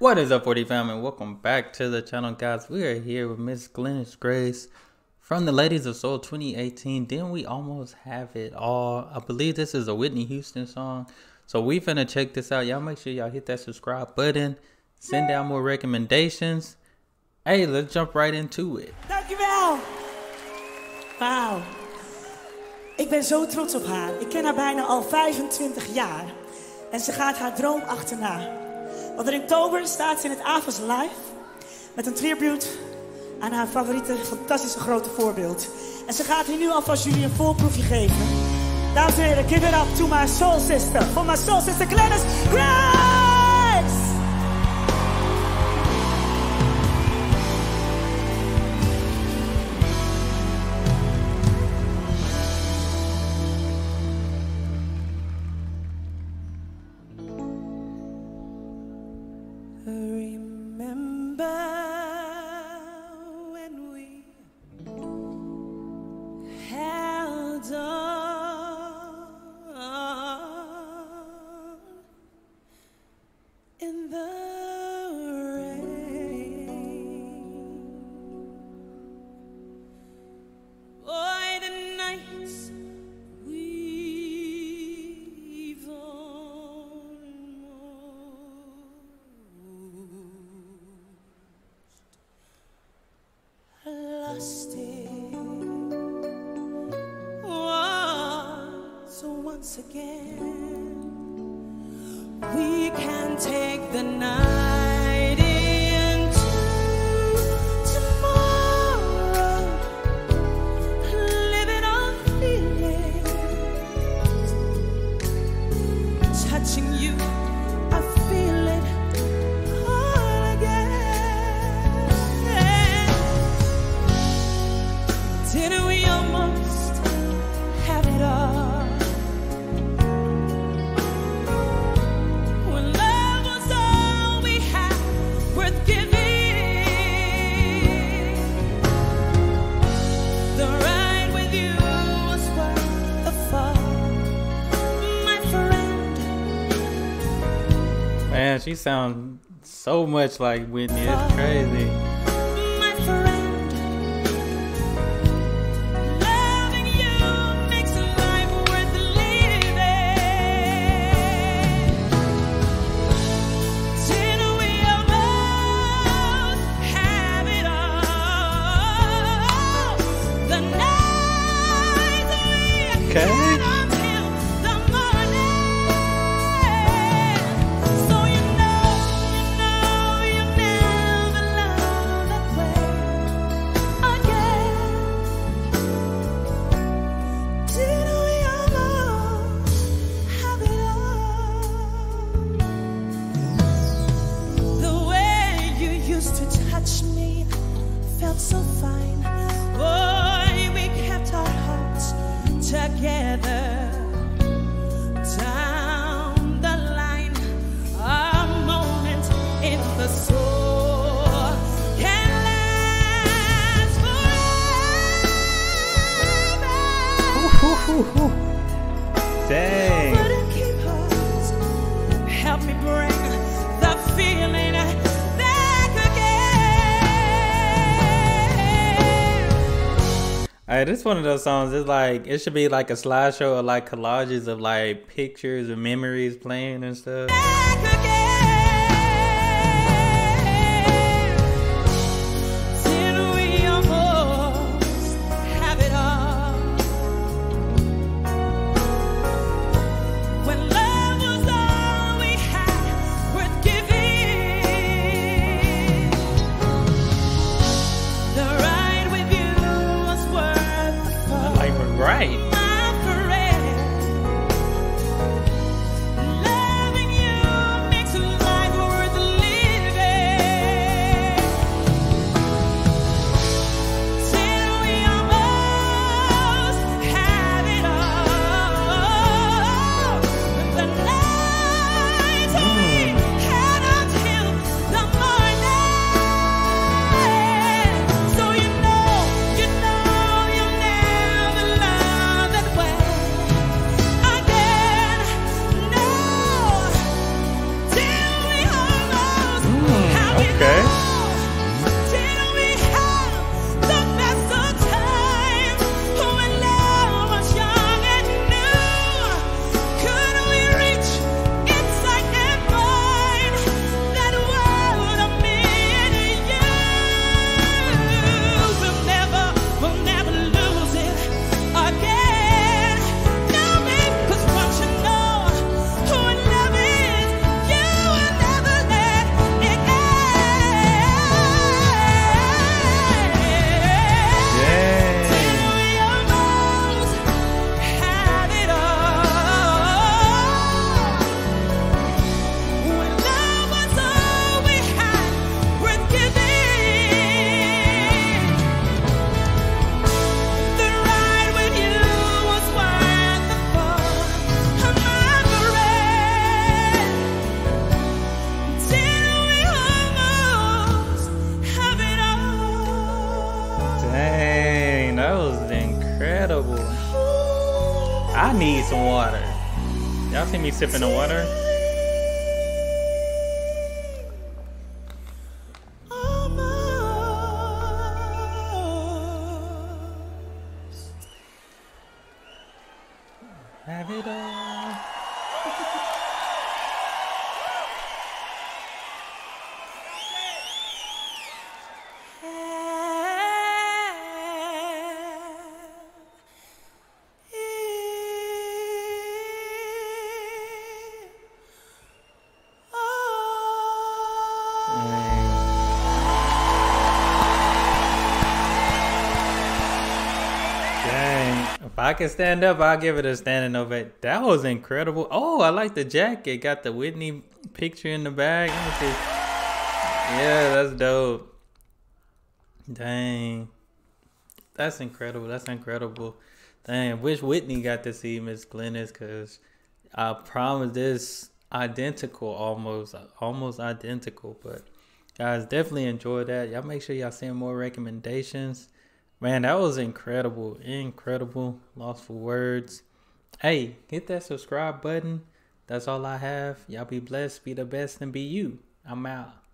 What is up, 4D fam, and welcome back to the channel, guys. We are here with Miss Glennis Grace from the Ladies of Soul 2018. Didn't we almost have it all? I believe this is a Whitney Houston song. So we finna check this out. Y'all make sure y'all hit that subscribe button. Send down more recommendations. Hey, let's jump right into it. Dankjewel. Wauw. Ik ben zo trots op haar. Ik ken haar bijna al 25 jaar. En ze gaat haar droom achterna. Want in oktober staat ze in het AFAS Live met een tribute aan haar favoriete, fantastische grote voorbeeld. En ze gaat hier nu alvast jullie een voorproefje geven. Dames en heren, give it up to my soul sister. For my soul sister, Glennis Grace! Once again, we can take the night into tomorrow, living our feelings, touching you, I feel it all again. Didn't we almost have it all? Man, she sounds so much like Whitney. It's crazy. My friend, loving you makes life worth living. Didn't we almost have it all? The night we had me, felt so fine. Boy, we kept our hearts together. Down the line, a moment in the soul can last forever. Dang. Help me bring the feeling . Hey, this is one of those songs. It's like it should be like a slideshow of like collages of like pictures and memories playing and stuff. Loving you need some water. Y'all see me sipping the water? Have it all. I can stand up, I'll give it a standing ovation. That was incredible. Oh, I like the jacket. Got the Whitney picture in the back. Let me see. Yeah, that's dope. Dang. That's incredible. That's incredible. Dang, wish Whitney got to see Miss Glennis, because I promise this identical, almost identical. But guys, definitely enjoy that. Y'all make sure y'all send more recommendations. Man, that was incredible. Incredible. Lost for words. Hey, hit that subscribe button. That's all I have. Y'all be blessed, be the best, and be you. I'm out.